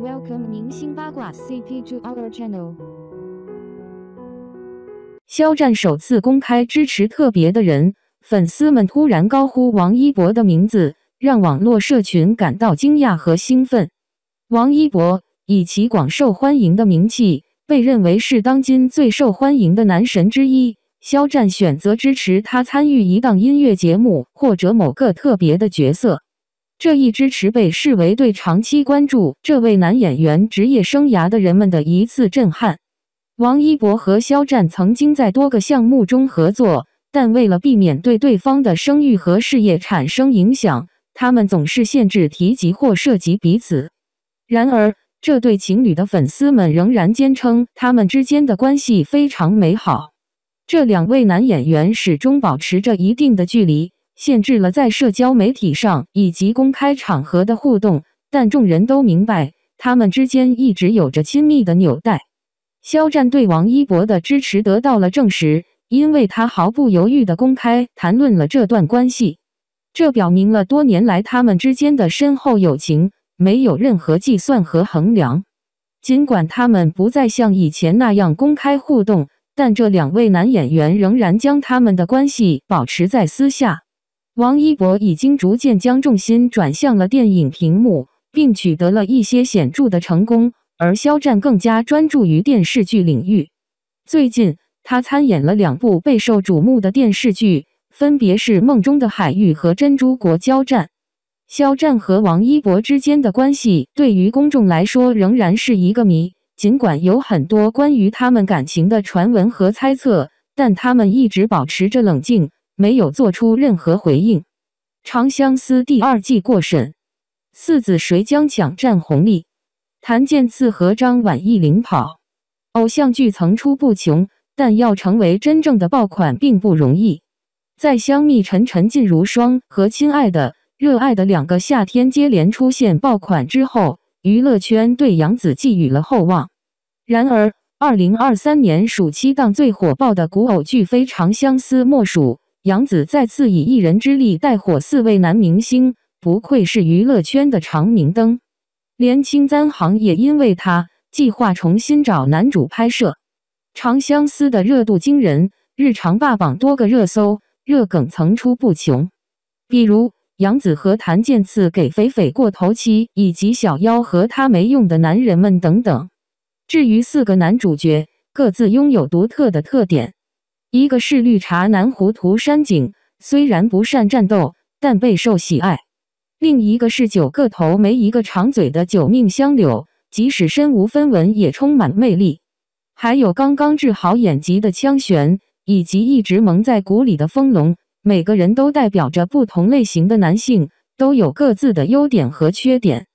Welcome 明星八卦 CP to our channel。肖战首次公开支持特别的人，粉丝们突然高呼王一博的名字，让网络社群感到惊讶和兴奋。王一博以其广受欢迎的名气，被认为是当今最受欢迎的男神之一。肖战选择支持他参与一档音乐节目或者某个特别的角色。 这一支持被视为对长期关注这位男演员职业生涯的人们的一次震撼。王一博和肖战曾经在多个项目中合作，但为了避免对对方的声誉和事业产生影响，他们总是限制提及或涉及彼此。然而，这对情侣的粉丝们仍然坚称他们之间的关系非常美好。这两位男演员始终保持着一定的距离。 限制了在社交媒体上以及公开场合的互动，但众人都明白，他们之间一直有着亲密的纽带。肖战对王一博的支持得到了证实，因为他毫不犹豫地公开谈论了这段关系，这表明了多年来他们之间的深厚友情，没有任何计算和衡量。尽管他们不再像以前那样公开互动，但这两位男演员仍然将他们的关系保持在私下。 王一博已经逐渐将重心转向了电影屏幕，并取得了一些显著的成功，而肖战更加专注于电视剧领域。最近，他参演了2部备受瞩目的电视剧，分别是《梦中的海域》和《珍珠国交战》。肖战和王一博之间的关系对于公众来说仍然是一个谜，尽管有很多关于他们感情的传闻和猜测，但他们一直保持着冷静。 没有做出任何回应。《长相思》第2季过审，四子谁将抢占红利？谭健次和张晚意领跑。偶像剧层出不穷，但要成为真正的爆款并不容易。在《香蜜沉沉烬如霜》和《亲爱的，热爱的》2个夏天接连出现爆款之后，娱乐圈对杨紫寄予了厚望。然而，2023年暑期档最火爆的古偶剧《非常相思》莫属。 杨紫再次以一人之力带火4位男明星，不愧是娱乐圈的长明灯。连青簪行也因为她计划重新找男主拍摄。《长相思》的热度惊人，日常霸榜多个热搜，热梗层出不穷。比如杨紫和谭健次给肥肥过头期，以及小妖和他没用的男人们等等。至于4个男主角，各自拥有独特的特点。 一个是绿茶男糊涂山井，虽然不善战斗，但备受喜爱；另一个是9个头没1个长嘴的九命香柳，即使身无分文也充满魅力。还有刚刚治好眼疾的枪玄，以及一直蒙在鼓里的风龙，每个人都代表着不同类型的男性，都有各自的优点和缺点。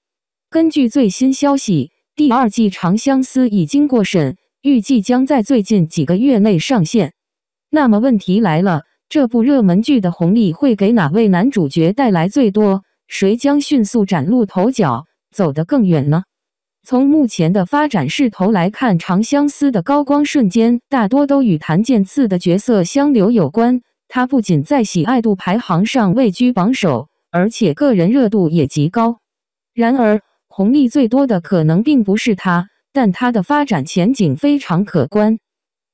根据最新消息，第2季《长相思》已经过审，预计将在最近几个月内上线。 那么问题来了，这部热门剧的红利会给哪位男主角带来最多？谁将迅速崭露头角，走得更远呢？从目前的发展势头来看，《长相思》的高光瞬间大多都与谭健次的角色香柳有关。他不仅在喜爱度排行上位居榜首，而且个人热度也极高。然而，红利最多的可能并不是他，但他的发展前景非常可观。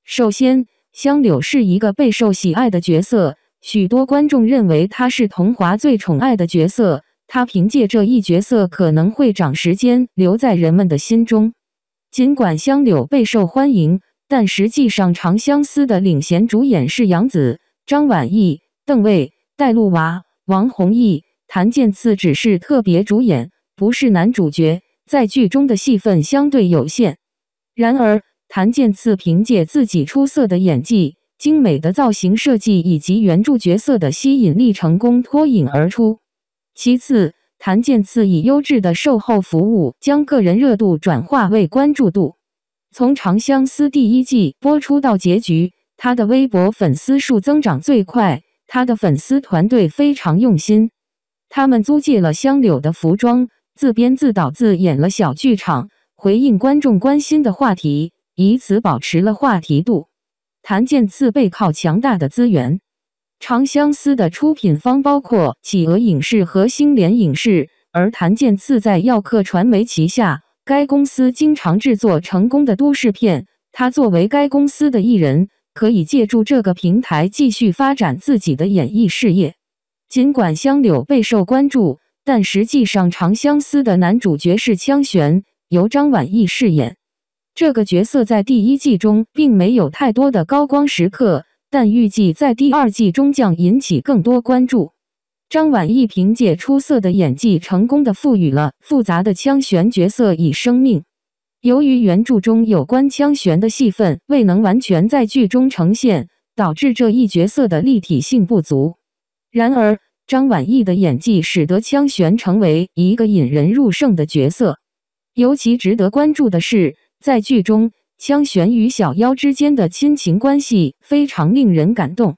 首先， 香柳是一个备受喜爱的角色，许多观众认为她是桐华最宠爱的角色。她凭借这一角色可能会长时间留在人们的心中。尽管香柳备受欢迎，但实际上《长相思》的领衔主演是杨紫、张晚意、邓为、戴露娃、王弘毅、谭健次只是特别主演，不是男主角，在剧中的戏份相对有限。然而， 谭健次凭借自己出色的演技、精美的造型设计以及原著角色的吸引力，成功脱颖而出。其次，谭健次以优质的售后服务，将个人热度转化为关注度。从《长相思》第1季播出到结局，他的微博粉丝数增长最快。他的粉丝团队非常用心，他们租借了香柳的服装，自编自导自演了小剧场，回应观众关心的话题。 以此保持了话题度。谭健次背靠强大的资源，《长相思》的出品方包括企鹅影视和星联影视，而谭健次在耀客传媒旗下，该公司经常制作成功的都市片，他作为该公司的艺人，可以借助这个平台继续发展自己的演艺事业。尽管香柳备受关注，但实际上长相思的男主角是枪玄，由张晚意饰演。这个角色在第一季中并没有太多的高光时刻，但预计在第二季中将引起更多关注。 张晚意凭借出色的演技，成功地赋予了复杂的枪玄角色以生命。由于原著中有关枪玄的戏份未能完全在剧中呈现，导致这一角色的立体性不足。然而，张晚意的演技使得枪玄成为一个引人入胜的角色。尤其值得关注的是，在剧中，枪玄与小夭之间的亲情关系非常令人感动。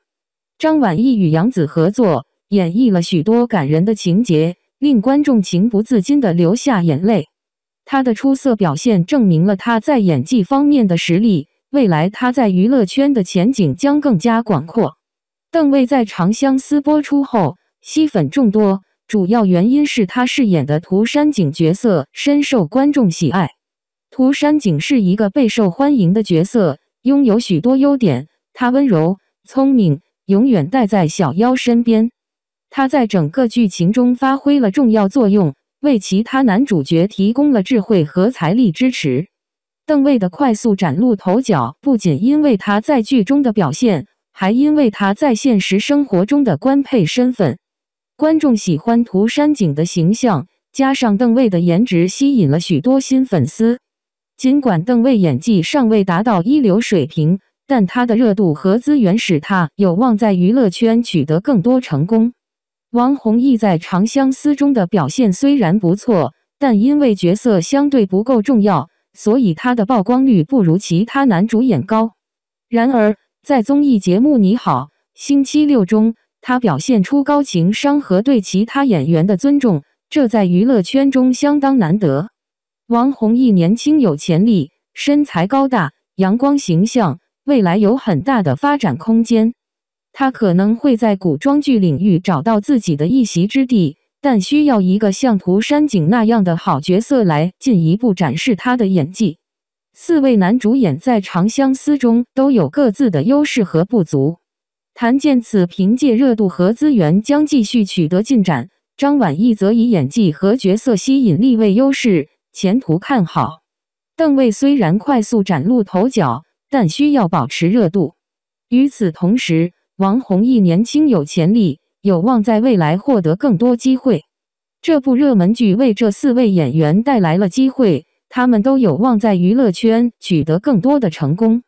张晚意与杨紫合作， 演绎了许多感人的情节，令观众情不自禁地流下眼泪。他的出色表现证明了他在演技方面的实力，未来他在娱乐圈的前景将更加广阔。邓为在《长相思》播出后吸粉众多，主要原因是他饰演的涂山璟角色深受观众喜爱。涂山璟是一个备受欢迎的角色，拥有许多优点，他温柔、聪明，永远待在小夭身边。 他在整个剧情中发挥了重要作用，为其他男主角提供了智慧和财力支持。邓为的快速崭露头角，不仅因为他在剧中的表现，还因为他在现实生活中的官配身份。观众喜欢涂山璟的形象，加上邓为的颜值，吸引了许多新粉丝。尽管邓为演技尚未达到一流水平，但他的热度和资源使他有望在娱乐圈取得更多成功。 王弘毅在《长相思》中的表现虽然不错，但因为角色相对不够重要，所以他的曝光率不如其他男主演高。然而，在综艺节目《你好，星期六》中，他表现出高情商和对其他演员的尊重，这在娱乐圈中相当难得。王弘毅年轻有潜力，身材高大，阳光形象，未来有很大的发展空间。 他可能会在古装剧领域找到自己的一席之地，但需要一个像涂山璟那样的好角色来进一步展示他的演技。4位男主演在《长相思》中都有各自的优势和不足。谭健次凭借热度和资源将继续取得进展，张晚意则以演技和角色吸引力为优势，前途看好。邓为虽然快速崭露头角，但需要保持热度。与此同时， 王弘毅年轻有潜力，有望在未来获得更多机会。这部热门剧为这4位演员带来了机会，他们都有望在娱乐圈取得更多的成功。